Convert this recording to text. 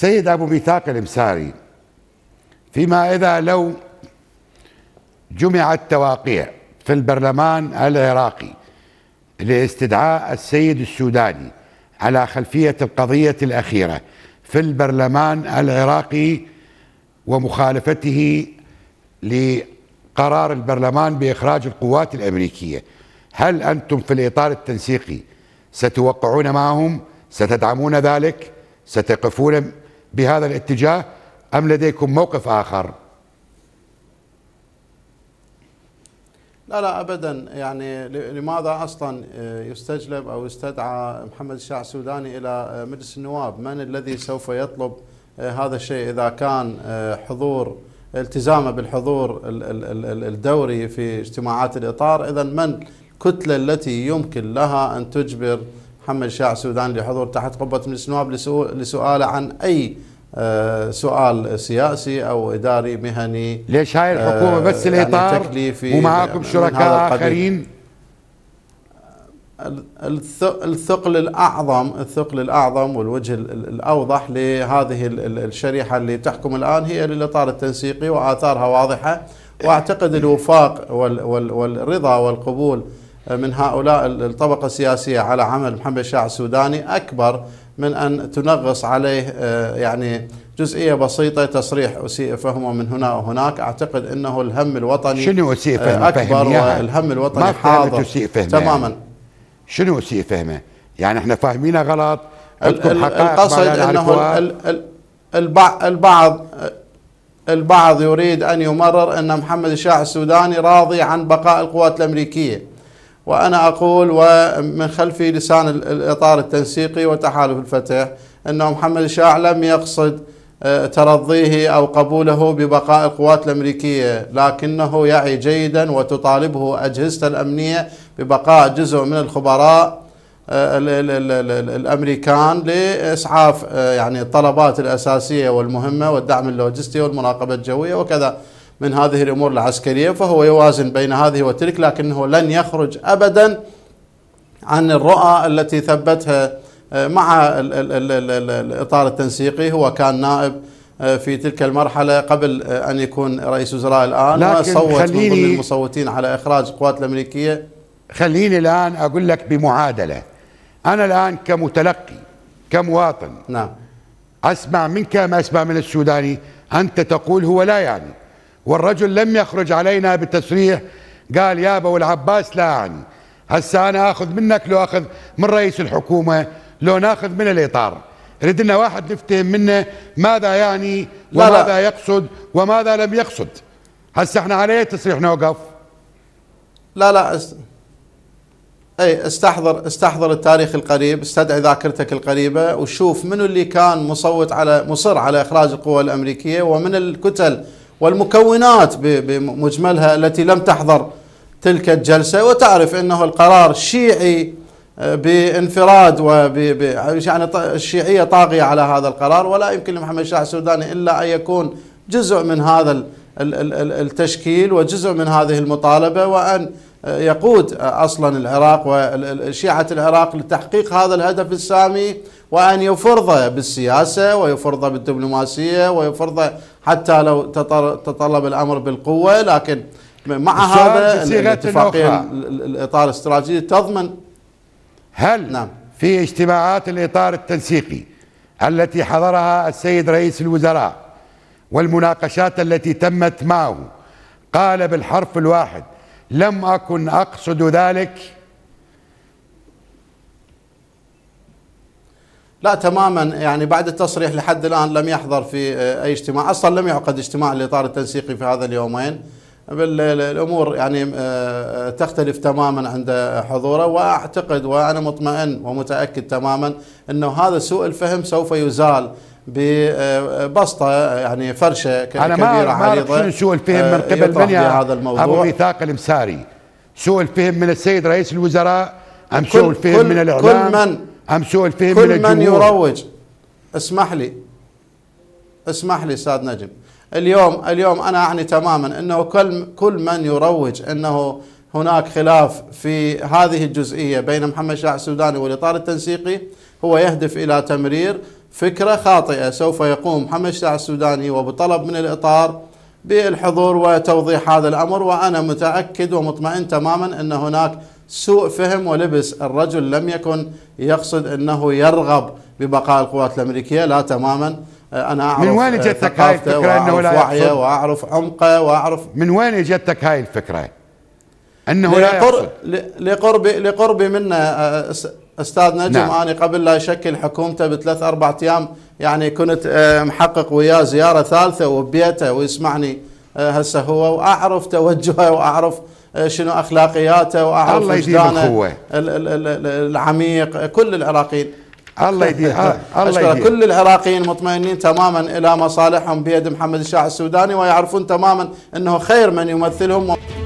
سيد أبو ميثاق المساري، فيما إذا لو جمعت تواقيع في البرلمان العراقي لاستدعاء السيد السوداني على خلفية القضية الأخيرة في البرلمان العراقي ومخالفته لقرار البرلمان بإخراج القوات الأمريكية، هل أنتم في الإطار التنسيقي ستوقعون معهم؟ ستدعمون ذلك؟ ستقفون بهذا الاتجاه أم لديكم موقف آخر؟ لا أبدا. يعني لماذا أصلا يستجلب أو يستدعى محمد شياع السوداني إلى مجلس النواب؟ من الذي سوف يطلب هذا الشيء إذا كان حضور التزامه بالحضور الدوري في اجتماعات الإطار؟ إذا من الكتلة التي يمكن لها أن تجبر محمد شياع السوداني لحضور تحت قبة مجلس النواب لسؤاله عن أي سؤال سياسي أو إداري مهني؟ ليش هاي الحكومة بس الإطار ومعاكم شركاء آخرين؟ الثقل الأعظم والوجه الأوضح لهذه الشريحة اللي تحكم الآن هي للإطار التنسيقي، وآثارها واضحة، وأعتقد الوفاق والرضا والقبول من هؤلاء الطبقة السياسية على عمل محمد شياع السوداني أكبر من أن تنغص عليه يعني جزئية بسيطة، تصريح أسيء فهمه من هنا وهناك. أعتقد أنه الهم الوطني شنو أسيء فهمه؟ أكبر، والهم الوطني حاضر تماما. شنو أسيء فهمه؟ يعني احنا فاهمينها غلط؟ القصد أنه البعض يريد أن يمرر أن محمد شياع السوداني راضي عن بقاء القوات الأمريكية، وأنا أقول ومن خلفي لسان الإطار التنسيقي وتحالف الفتح أنه محمد شياع لم يقصد ترضيه أو قبوله ببقاء القوات الأمريكية، لكنه يعي جيدا وتطالبه أجهزة الأمنية ببقاء جزء من الخبراء الأمريكان لإسعاف يعني الطلبات الأساسية والمهمة والدعم اللوجستي والمراقبة الجوية وكذا من هذه الأمور العسكرية، فهو يوازن بين هذه وتلك، لكنه لن يخرج أبدا عن الرؤى التي ثبتها مع الإطار التنسيقي. هو كان نائب في تلك المرحلة قبل أن يكون رئيس وزراء الآن، وصوت من ضمن المصوتين على إخراج القوات الأمريكية. خليني الآن أقول لك بمعادلة، أنا الآن كمتلقي كمواطن، نعم، أسمع منك ما أسمع من السوداني، أنت تقول هو لا يعني، والرجل لم يخرج علينا بالتصريح قال يا أبو العباس لا يعني. هسه أنا أخذ منك، لو أخذ من رئيس الحكومة، لو نأخذ من الإطار، ردنا واحد نفتهم منه ماذا يعني وماذا يقصد وماذا لم يقصد. هسه احنا عليه تصريح نوقف؟ لا أي استحضر التاريخ القريب، استدعي ذاكرتك القريبة وشوف منو اللي كان مصر على إخراج القوى الأمريكية، ومن الكتل والمكونات بمجملها التي لم تحضر تلك الجلسة، وتعرف أنه القرار شيعي بانفراد، يعني الشيعية طاغية على هذا القرار، ولا يمكن لمحمد شياع السوداني إلا أن يكون جزء من هذا التشكيل وجزء من هذه المطالبة، وأن يقود أصلا العراق وشيعة العراق لتحقيق هذا الهدف السامي، وأن يفرضه بالسياسة ويفرضه بالدبلوماسية ويفرضه حتى لو تطلب الأمر بالقوة. لكن مع هذا الاتفاقية الإطار الاستراتيجي تضمن. هل نعم في اجتماعات الإطار التنسيقي التي حضرها السيد رئيس الوزراء والمناقشات التي تمت معه قال بالحرف الواحد لم أكن أقصد ذلك؟ لا تماما. يعني بعد التصريح لحد الآن لم يحضر في أي اجتماع، أصلا لم يعقد اجتماع الإطار التنسيقي في هذا اليومين. الأمور يعني تختلف تماما عند حضوره، وأعتقد وأنا مطمئن ومتأكد تماما أنه هذا سوء الفهم سوف يزال ببسطة، يعني فرشة كبيرة عريضة. أنا ما أعرف شنو سوء الفهم من قبل من أبو ميثاق المساري؟ سوء الفهم من السيد رئيس الوزراء أم سوء الفهم من الإعلام أم سوء الفهم من الجمهور؟ كل من يروج. اسمح لي ساد نجم، اليوم أنا أعني تماما أنه كل من يروج أنه هناك خلاف في هذه الجزئية بين محمد شياع السوداني والإطار التنسيقي هو يهدف إلى تمرير فكرة خاطئة. سوف يقوم محمد شياع السوداني وبطلب من الإطار بالحضور وتوضيح هذا الأمر، وأنا متأكد ومطمئن تماما أن هناك سوء فهم ولبس. الرجل لم يكن يقصد أنه يرغب ببقاء القوات الأمريكية، لا تماما. أنا أعرف من وين جتك هاي الفكرة أنه لا وعيه وأعرف عمقه وأعرف من وين جتك هاي الفكرة أنه لا يقصد. لقربي منا أستاذ نجم، نعم. أنا قبل لا يشكل حكومته بثلاث أربع أيام يعني كنت محقق وياه زيارة ثالثة وبيته ويسمعني هسه هو، وأعرف توجهه وأعرف شنو أخلاقياته وأعرف وجدانه العميق. كل العراقيين الله يديم أشكر كل العراقيين مطمئنين تماما إلى مصالحهم بيد محمد شياع السوداني، ويعرفون تماما أنه خير من يمثلهم.